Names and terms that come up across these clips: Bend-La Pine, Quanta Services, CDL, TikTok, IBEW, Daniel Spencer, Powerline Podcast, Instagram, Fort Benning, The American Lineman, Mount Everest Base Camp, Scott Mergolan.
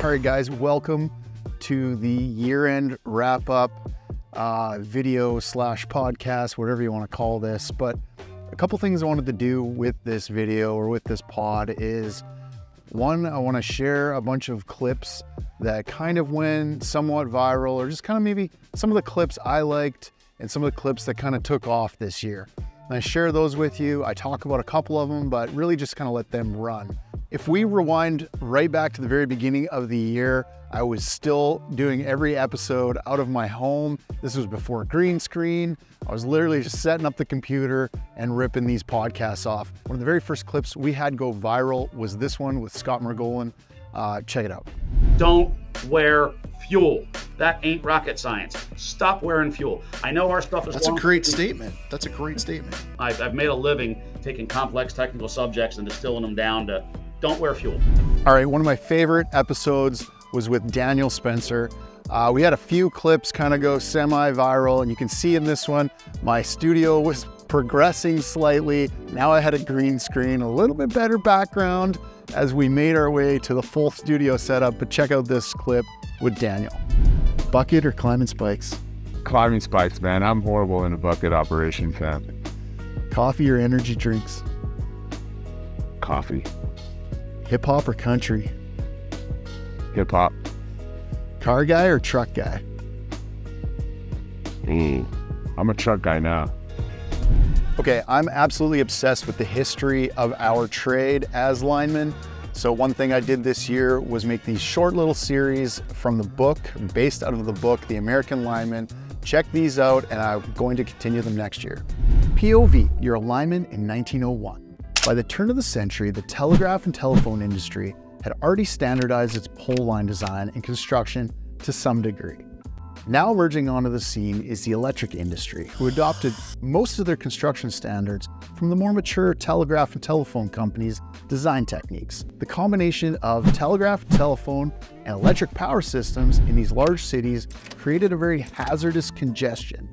All right, guys, welcome to the year-end wrap-up video / podcast, whatever you want to call this. But a couple things I wanted to do with this video or with this pod is, one, I want to share a bunch of clips that kind of went somewhat viral, or just kind of maybe some of the clips I liked and some of the clips that kind of took off this year. And I share those with you. I talk about a couple of them, but really just kind of let them run. If we rewind right back to the very beginning of the year, I was still doing every episode out of my home. This was before green screen. I was literally just setting up the computer and ripping these podcasts off. One of the very first clips we had go viral was this one with Scott Mergolan. Check it out. Don't wear fuel. That ain't rocket science. Stop wearing fuel. I know our stuff is wrong. That's a great statement. That's a great statement. I've made a living taking complex technical subjects and distilling them down to don't wear fuel. All right, one of my favorite episodes was with Daniel Spencer. We had a few clips kind of go semi-viral, and you can see in this one, my studio was progressing slightly. Now I had a green screen, a little bit better background as we made our way to the full studio setup. But check out this clip with Daniel. Bucket or climbing spikes? Climbing spikes, man. I'm horrible in a bucket operation, fam. Coffee or energy drinks? Coffee. Hip-hop or country? Hip-hop. Car guy or truck guy? I'm a truck guy now. Okay, I'm absolutely obsessed with the history of our trade as linemen. So one thing I did this year was make these short little series from the book, based out of the book, The American Lineman. Check these out, and I'm going to continue them next year. POV, you're a lineman in 1901. By the turn of the century, the telegraph and telephone industry had already standardized its pole line design and construction to some degree. Now emerging onto the scene is the electric industry, who adopted most of their construction standards from the more mature telegraph and telephone companies' design techniques. The combination of telegraph, telephone, and electric power systems in these large cities created a very hazardous congestion.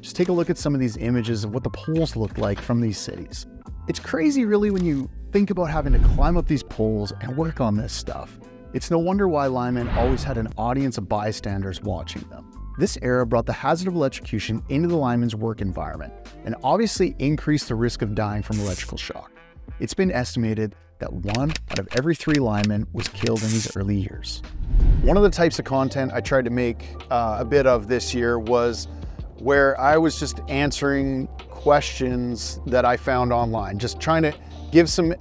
Just take a look at some of these images of what the poles looked like from these cities. It's crazy really when you think about having to climb up these poles and work on this stuff. It's no wonder why linemen always had an audience of bystanders watching them. This era brought the hazard of electrocution into the lineman's work environment and obviously increased the risk of dying from electrical shock. It's been estimated that 1 out of every 3 linemen was killed in these early years. One of the types of content I tried to make a bit of this year was where I was just answering questions that I found online, just trying to give some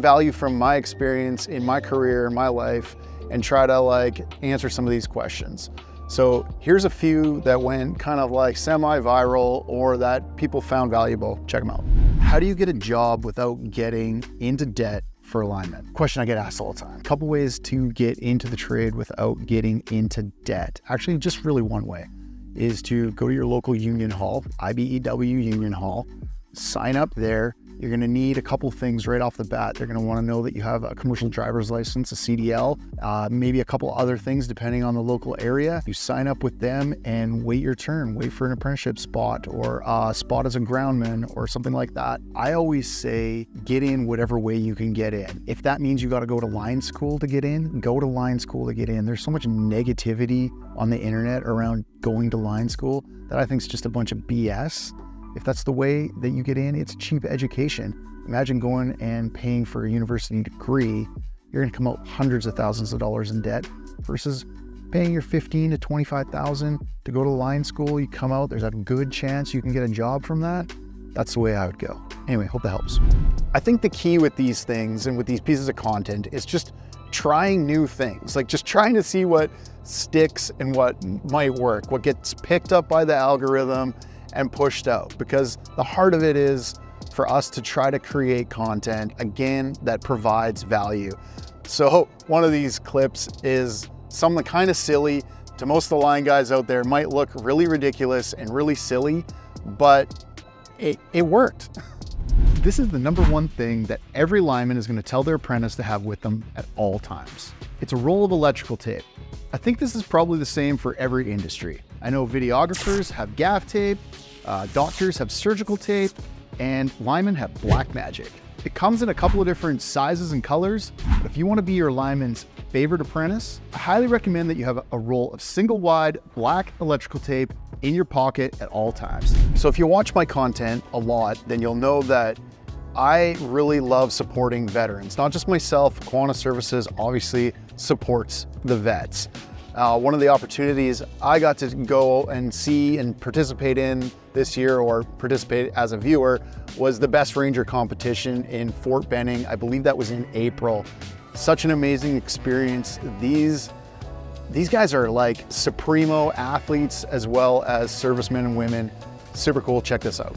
value from my experience in my career, in my life, and try to like answer some of these questions. So here's a few that went kind of like semi-viral or that people found valuable. Check them out. How do you get a job without getting into debt for alignment? Question I get asked all the time. A couple ways to get into the trade without getting into debt. Actually, just really one way is to go to your local union hall, IBEW union hall, sign up there. You're gonna need a couple things right off the bat. They're gonna wanna know that you have a commercial driver's license, a CDL, maybe a couple other things depending on the local area. You sign up with them and wait your turn, wait for an apprenticeship spot or a spot as a groundman or something like that. I always say, get in whatever way you can get in. If that means you gotta go to line school to get in, go to line school to get in. There's so much negativity on the internet around going to line school that I think is just a bunch of BS. If that's the way that you get in, it's cheap education. Imagine going and paying for a university degree. You're gonna come out hundreds of thousands of dollars in debt versus paying your $15,000 to $25,000 to go to line school. You come out, there's a good chance you can get a job from that. That's the way I would go. Anyway, hope that helps. I think the key with these things and with these pieces of content is just trying new things, like just trying to see what sticks and what might work, what gets picked up by the algorithm and pushed out, because the heart of it is for us to try to create content, again, that provides value. So one of these clips is something kind of silly. To most of the line guys out there, might look really ridiculous and really silly, but it worked. This is the #1 thing that every lineman is gonna tell their apprentice to have with them at all times. It's a roll of electrical tape. I think this is probably the same for every industry. I know videographers have gaff tape, doctors have surgical tape, and linemen have black magic. It comes in a couple of different sizes and colors, but if you want to be your lineman's favorite apprentice, I highly recommend that you have a roll of single wide black electrical tape in your pocket at all times. So if you watch my content a lot, then you'll know that I really love supporting veterans, not just myself. Quanta Services obviously supports the vets. One of the opportunities I got to go and see and participate in this year, or participate as a viewer, was the Best Ranger competition in Fort Benning. I believe that was in April. Such an amazing experience. These guys are like supremo athletes as well as servicemen and women. Super cool, check this out.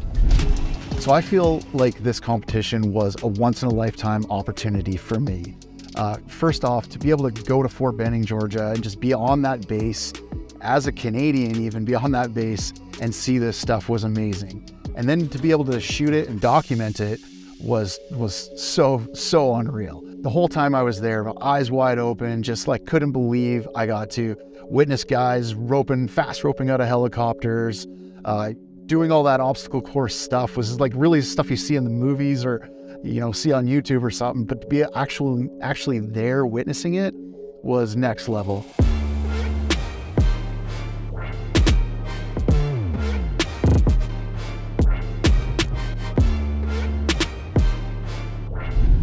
So I feel like this competition was a once in a lifetime opportunity for me. First off, to be able to go to Fort Benning, Georgia, and just be on that base, as a Canadian even, be on that base and see this stuff was amazing. And then to be able to shoot it and document it was so unreal. The whole time I was there, my eyes wide open, just like couldn't believe I got to witness guys roping, fast roping out of helicopters, doing all that obstacle course stuff was like really stuff you see in the movies or, you know, see on YouTube or something, but to be actually there witnessing it was next level.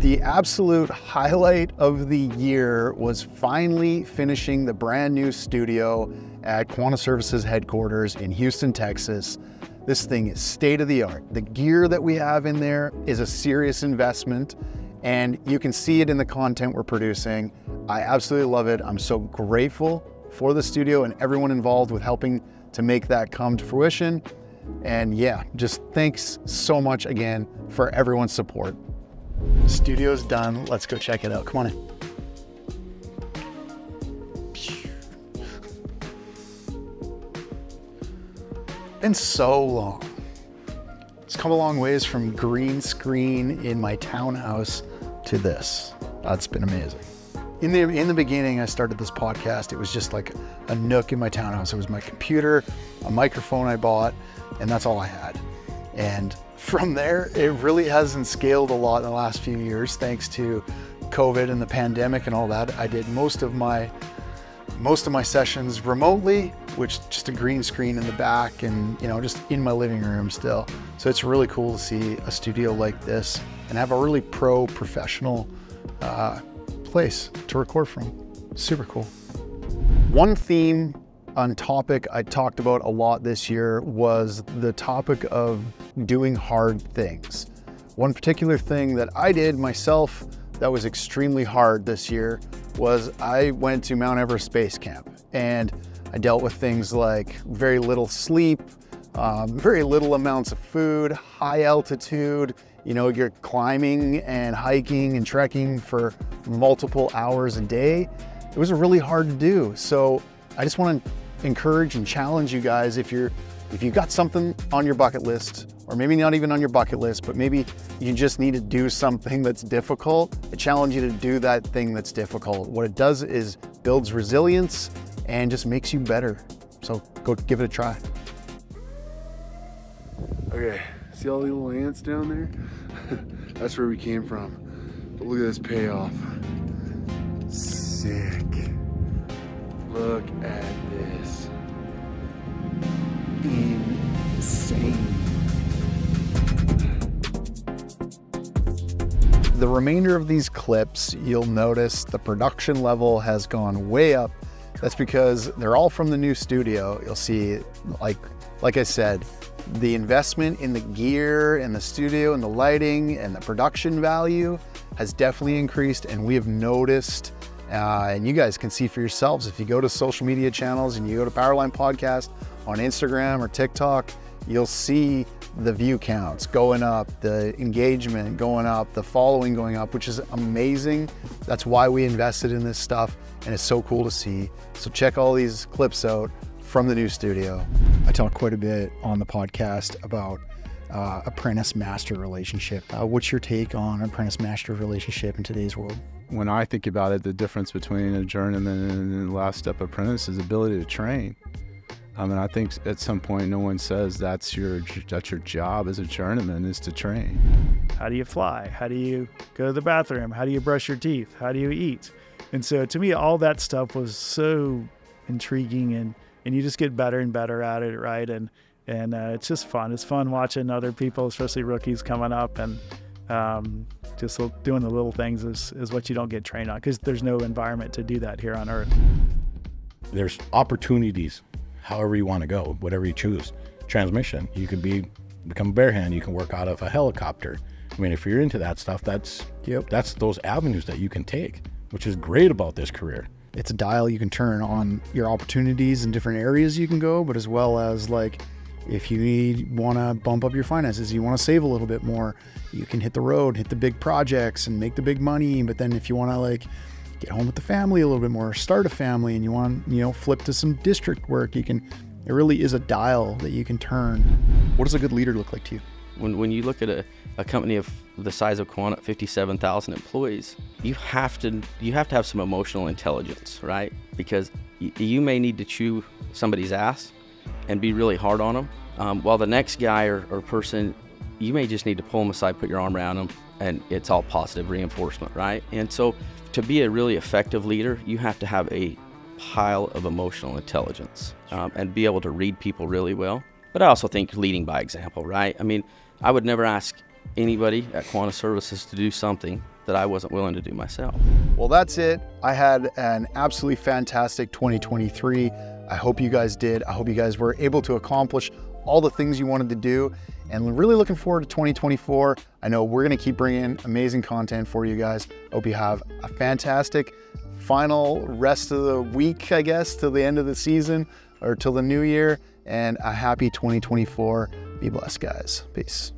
The absolute highlight of the year was finally finishing the brand new studio at Quanta Services headquarters in Houston, Texas. This thing is state of the art. The gear that we have in there is a serious investment, and you can see it in the content we're producing. I absolutely love it. I'm so grateful for the studio and everyone involved with helping to make that come to fruition. And yeah, just thanks so much again for everyone's support. Studio's done. Let's go check it out. Come on in. Been so long. It's come a long ways from green screen in my townhouse to this. That's been amazing. In the beginning, I started this podcast. It was just like a nook in my townhouse. It was my computer, a microphone I bought, and that's all I had. And from there, it really hasn't scaled a lot in the last few years, thanks to COVID and the pandemic and all that. I did most of my sessions remotely, which just a green screen in the back and, you know, just in my living room still. So it's really cool to see a studio like this and have a really professional place to record from. Super cool. One theme on topic I talked about a lot this year was the topic of doing hard things. One particular thing that I did myself that was extremely hard this year was I went to Mount Everest Base Camp, and I dealt with things like very little sleep, very little amounts of food, high altitude. You know, you're climbing and hiking and trekking for multiple hours a day. It was really hard to do. So I just want to encourage and challenge you guys, if you've got something on your bucket list, or maybe not even on your bucket list, but maybe you just need to do something that's difficult, I challenge you to do that thing that's difficult. What it does is builds resilience and just makes you better. So go give it a try. Okay, see all the little ants down there? That's where we came from. But look at this payoff. Sick. Look at this. Insane. The remainder of these clips, you'll notice the production level has gone way up. That's because they're all from the new studio. You'll see, like I said, the investment in the gear and the studio and the lighting and the production value has definitely increased, and we have noticed, and you guys can see for yourselves if you go to social media channels and you go to Powerline Podcast on Instagram or TikTok, you'll see the view counts going up, the engagement going up, the following going up, which is amazing. That's why we invested in this stuff, and it's so cool to see. So check all these clips out from the new studio. I talk quite a bit on the podcast about apprentice-master relationship. What's your take on apprentice-master relationship in today's world? When I think about it, the difference between a journeyman and a last step apprentice is ability to train. I mean, I think at some point no one says that's your job as a journeyman is to train. How do you fly? How do you go to the bathroom? How do you brush your teeth? How do you eat? And so to me, all that stuff was so intriguing, and you just get better and better at it, right? And it's just fun. It's fun watching other people, especially rookies coming up, and just doing the little things is what you don't get trained on, because there's no environment to do that here on Earth. There's opportunities, however you want to go, whatever you choose. Transmission, you could become a bear hand, you can work out of a helicopter. I mean, if you're into that stuff, that's those avenues that you can take, which is great about this career. It's a dial you can turn on your opportunities in different areas you can go, but as well as like, if you want to bump up your finances, you want to save a little bit more, you can hit the road, hit the big projects and make the big money. But then if you want to like get home with the family a little bit more, start a family, and you want, you know, flip to some district work, you can, it really is a dial that you can turn. What does a good leader look like to you? When you look at a company of the size of Quanta, 57,000 employees, you have to have some emotional intelligence, right? Because you may need to chew somebody's ass and be really hard on them, while the next guy or person, you may just need to pull them aside, put your arm around them, and it's all positive reinforcement, right? And so to be a really effective leader, you have to have a pile of emotional intelligence and be able to read people really well. But I also think leading by example, right? I mean, I would never ask anybody at Quanta Services to do something that I wasn't willing to do myself. Well, that's it. I had an absolutely fantastic 2023. I hope you guys did. I hope you guys were able to accomplish all the things you wanted to do, and really looking forward to 2024. I know we're gonna keep bringing amazing content for you guys. Hope you have a fantastic final rest of the week, I guess, till the end of the season or till the new year, and a happy 2024. Be blessed, guys. Peace.